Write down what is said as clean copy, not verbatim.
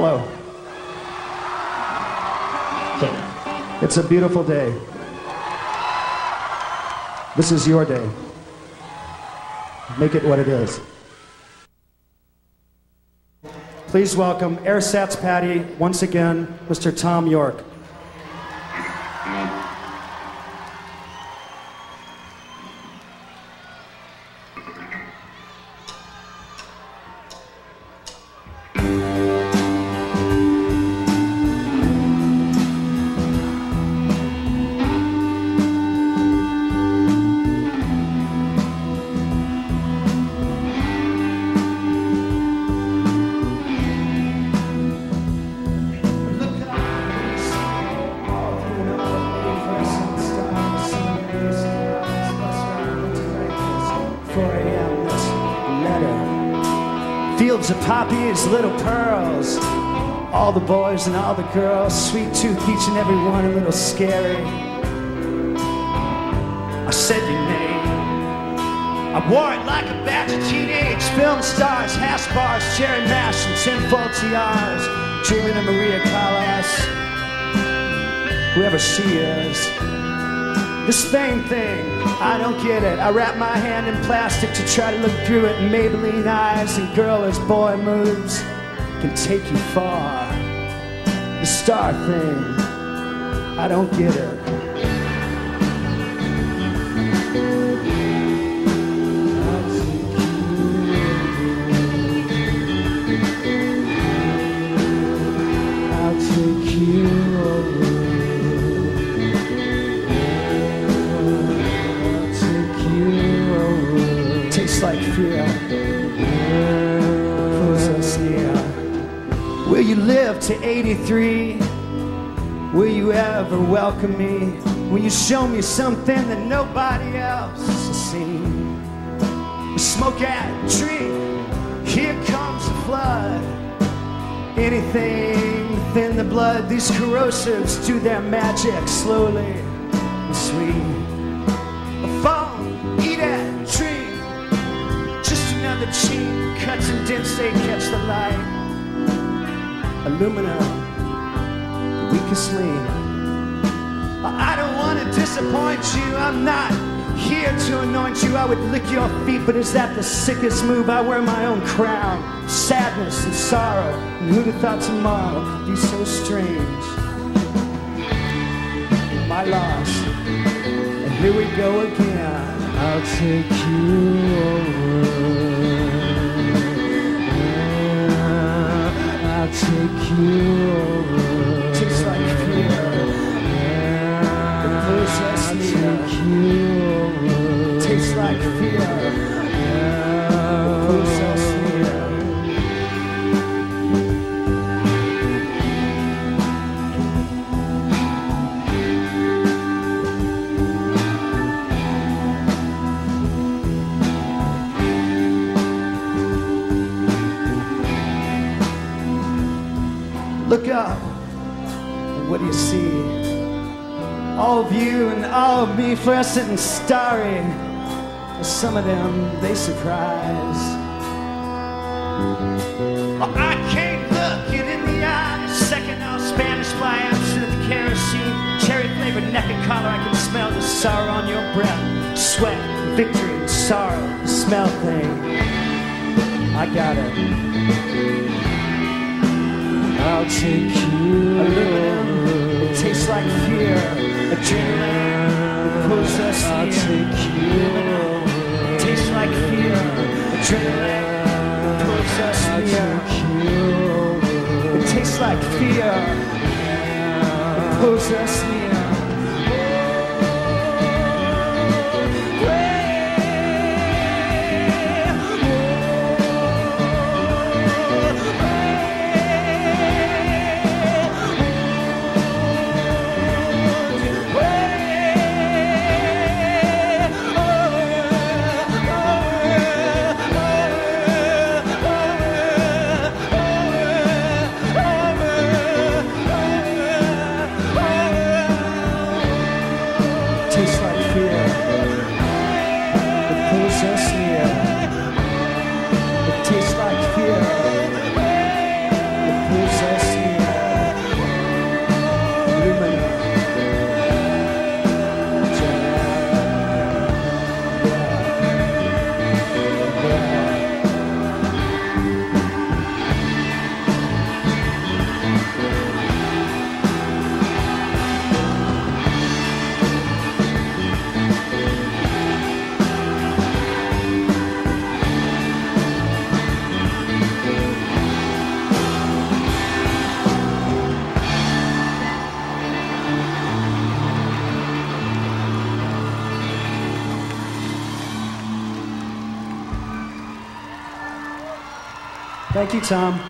Hello. It's a beautiful day. This is your day. Make it what it is. Please welcome AirSats Patty, once again, Mr. Thom Yorke. Fields of poppies, little pearls, all the boys and all the girls, sweet tooth each and every one, a little scary. I said your name. I wore it like a badge of teenage film stars, hash bars, cherry mash, and tinfoil tiaras, dreaming of Maria Callas, whoever she is. This Spain thing, I don't get it. I wrap my hand in plastic to try to look through it. Maybelline eyes and girl as boy moves can take you far. The star thing, I don't get it. I'll take you over. Like fear pulls us near. Will you live to 83? Will you ever welcome me? Will you show me something that nobody else has seen? A smoke at a tree, here comes the flood. Anything within the blood, these corrosives do their magic slowly and sweet. A phone, eat at a tree. The cheap cuts and dents, they catch the light. Aluminum, the weakest link. I don't want to disappoint you. I'm not here to anoint you. I would lick your feet, but is that the sickest move? I wear my own crown, sadness and sorrow. And who'd have thought tomorrow could be so strange? My loss, and here we go again. I'll take you over. I'll take you over. Tastes like fear. I'll take you over. Tastes like fear. Look up, and what do you see? All of you and all of me, fluorescent and starry. Some of them, they surprise. Oh, I can't look it in the eye. Second out Spanish fly, absent of the kerosene. Cherry-flavored neck and collar, I can smell the sorrow on your breath. Sweat, victory, and sorrow, the smell thing. I got it. I'll take you over. It tastes like fear. Adrenaline pulls us near. I'll take you over. It tastes like fear. Adrenaline pulls us near. It tastes like fear. It pulls us near. Thank you, Thom.